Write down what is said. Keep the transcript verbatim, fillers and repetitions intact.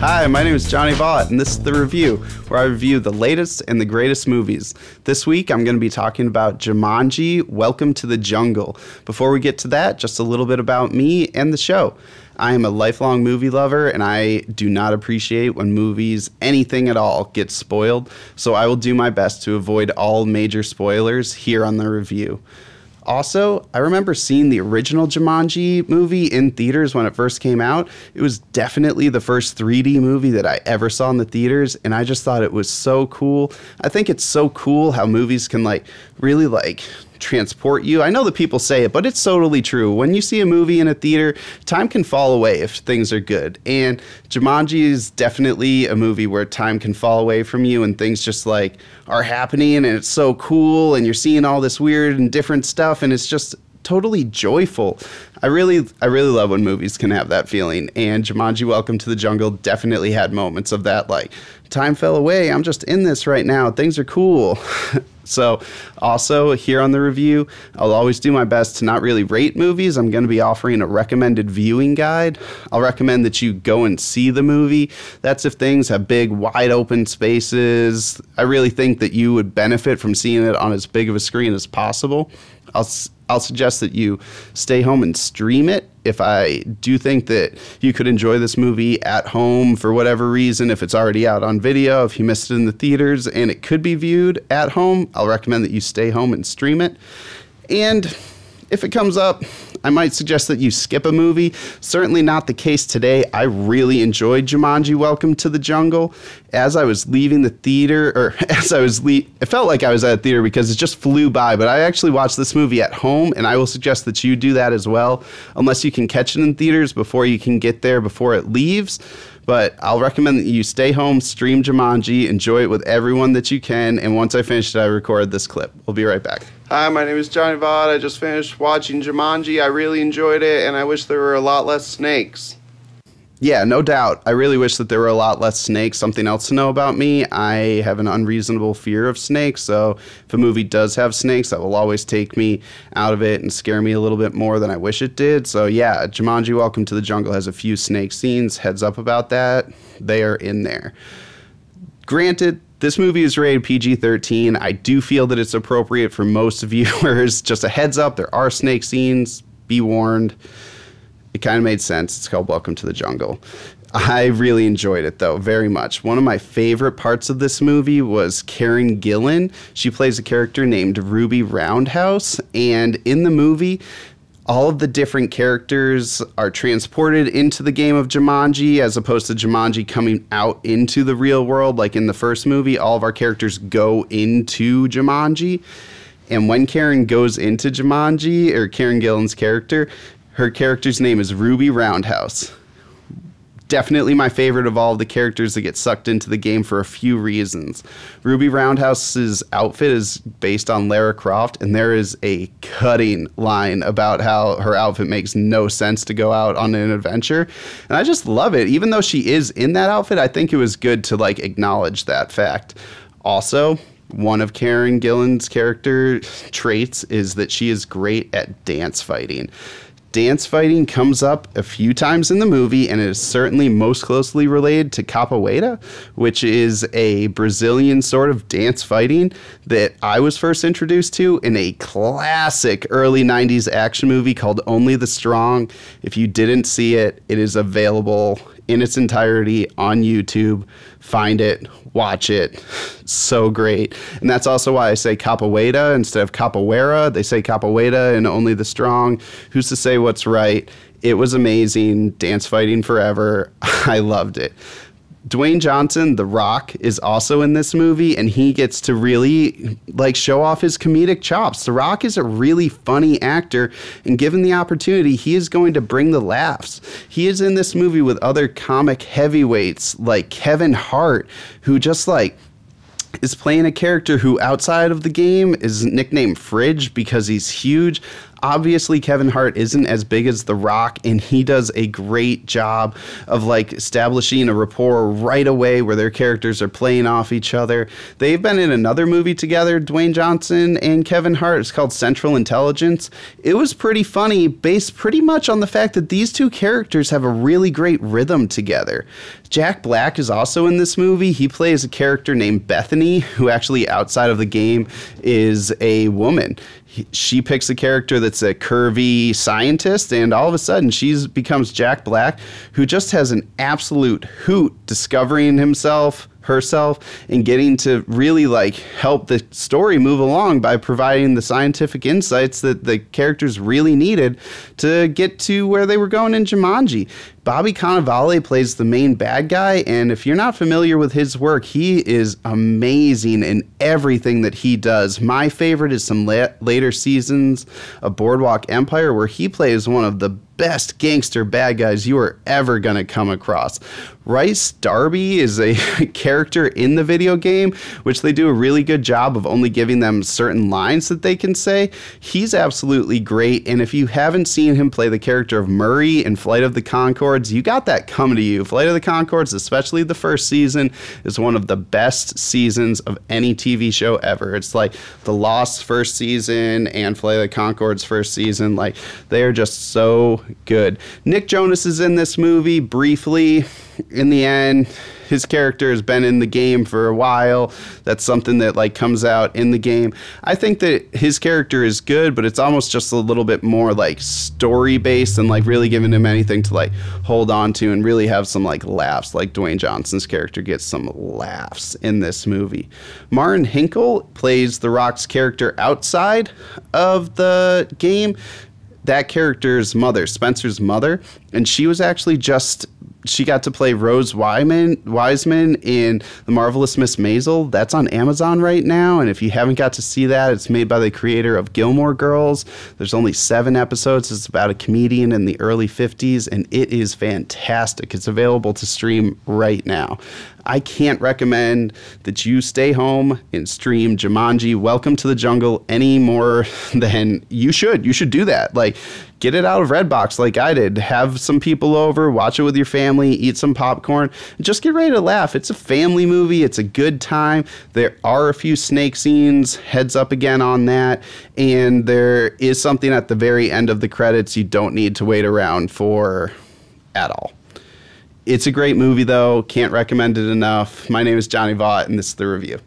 Hi, my name is Johnny Vaught, and this is The Review, where I review the latest and the greatest movies. This week, I'm going to be talking about Jumanji: Welcome to the Jungle. Before we get to that, just a little bit about me and the show. I am a lifelong movie lover, and I do not appreciate when movies, anything at all, get spoiled, so I will do my best to avoid all major spoilers here on The Review. Also, I remember seeing the original Jumanji movie in theaters when it first came out. It was definitely the first three D movie that I ever saw in the theaters, and I just thought it was so cool. I think it's so cool how movies can like really like transport you. I know that people say it, but it's totally true. When you see a movie in a theater, time can fall away if things are good. And Jumanji is definitely a movie where time can fall away from you and things just like are happening and it's so cool and you're seeing all this weird and different stuff and it's just totally joyful. I really, I really love when movies can have that feeling, and Jumanji: Welcome to the Jungle definitely had moments of that, like, time fell away, I'm just in this right now, things are cool. So, also, here on The Review, I'll always do my best to not really rate movies. I'm going to be offering a recommended viewing guide. I'll recommend that you go and see the movie. That's if things have big, wide-open spaces. I really think that you would benefit from seeing it on as big of a screen as possible. I'll I'll suggest that you stay home and stream it. If I do think that you could enjoy this movie at home for whatever reason, if it's already out on video, if you missed it in the theaters and it could be viewed at home, I'll recommend that you stay home and stream it. And if it comes up, I might suggest that you skip a movie. Certainly not the case today. I really enjoyed Jumanji: Welcome to the Jungle. As I was leaving the theater, or as I was leaving, it felt like I was at a theater because it just flew by, but I actually watched this movie at home, and I will suggest that you do that as well, unless you can catch it in theaters before you can get there before it leaves. But I'll recommend that you stay home, stream Jumanji, enjoy it with everyone that you can, and once I finish it, I record this clip. We'll be right back. Hi, my name is Johnny Vaught. I just finished watching Jumanji. I really enjoyed it, and I wish there were a lot less snakes. Yeah, no doubt. I really wish that there were a lot less snakes. Something else to know about me, I have an unreasonable fear of snakes, so if a movie does have snakes, that will always take me out of it and scare me a little bit more than I wish it did. So yeah, Jumanji: Welcome to the Jungle has a few snake scenes. Heads up about that. They are in there. Granted, this movie is rated P G thirteen. I do feel that it's appropriate for most viewers. Just a heads up, there are snake scenes. Be warned. It kind of made sense. It's called Welcome to the Jungle. I really enjoyed it, though, very much. One of my favorite parts of this movie was Karen Gillan. She plays a character named Ruby Roundhouse, and in the movie, all of the different characters are transported into the game of Jumanji, as opposed to Jumanji coming out into the real world. Like in the first movie, all of our characters go into Jumanji, and when Karen goes into Jumanji, or Karen Gillan's character, her character's name is Ruby Roundhouse. Definitely my favorite of all of the characters that get sucked into the game for a few reasons. Ruby Roundhouse's outfit is based on Lara Croft, and there is a cutting line about how her outfit makes no sense to go out on an adventure. And I just love it. Even though she is in that outfit, I think it was good to like acknowledge that fact. Also, one of Karen Gillan's character traits is that she is great at dance fighting. Dance fighting comes up a few times in the movie, and it is certainly most closely related to capoeira, which is a Brazilian sort of dance fighting that I was first introduced to in a classic early nineties action movie called Only the Strong. If you didn't see it, it is available in its entirety on YouTube. Find it, watch it. So great. And that's also why I say capoeira instead of capoeira. They say capoeira and Only the Strong. Who's to say what's right? It was amazing. Dance fighting forever. I loved it. Dwayne Johnson, The Rock, is also in this movie, and he gets to really like show off his comedic chops. The Rock is a really funny actor, and given the opportunity, he is going to bring the laughs. He is in this movie with other comic heavyweights like Kevin Hart, who just like is playing a character who outside of the game is nicknamed Fridge because he's huge. Obviously, Kevin Hart isn't as big as The Rock, and he does a great job of like establishing a rapport right away where their characters are playing off each other. They've been in another movie together, Dwayne Johnson and Kevin Hart. It's called Central Intelligence. It was pretty funny, based pretty much on the fact that these two characters have a really great rhythm together. Jack Black is also in this movie. He plays a character named Bethany, who actually outside of the game is a woman. She picks a character that's a curvy scientist, and all of a sudden she becomes Jack Black, who just has an absolute hoot discovering himself, herself, and getting to really like help the story move along by providing the scientific insights that the characters really needed to get to where they were going in Jumanji. Bobby Cannavale plays the main bad guy, and if you're not familiar with his work, he is amazing in everything that he does. My favorite is some la later seasons of Boardwalk Empire, where he plays one of the best gangster bad guys you are ever going to come across. Rice Darby is a character in the video game, which they do a really good job of only giving them certain lines that they can say. He's absolutely great, and if you haven't seen him play the character of Murray in Flight of the Conchords, you got that coming to you. Flight of the Conchords, especially the first season, is one of the best seasons of any T V show ever. It's like The Lost first season and Flight of the Conchords first season. Like, they are just so good. Nick Jonas is in this movie briefly. In the end, his character has been in the game for a while. That's something that like comes out in the game. I think that his character is good, but it's almost just a little bit more like story based and like really giving him anything to like hold on to and really have some like laughs. Like Dwayne Johnson's character gets some laughs in this movie. Marin Hinkle plays The Rock's character outside of the game. That character's mother, Spencer's mother, and she was actually just she got to play Rose Wiseman, Wiseman in The Marvelous Miss Maisel. That's on Amazon right now, and if you haven't got to see that, it's made by the creator of Gilmore Girls. There's only seven episodes. It's about a comedian in the early fifties, and it is fantastic. It's available to stream right now. I can't recommend that you stay home and stream Jumanji: Welcome to the Jungle any more than you should. You should do that. Like, get it out of Redbox like I did. Have some people over, watch it with your family, eat some popcorn, and just get ready to laugh. It's a family movie. It's a good time. There are a few snake scenes, heads up again on that, and there is something at the very end of the credits you don't need to wait around for at all. It's a great movie, though. Can't recommend it enough. My name is Johnny Vaught, and this is The Review.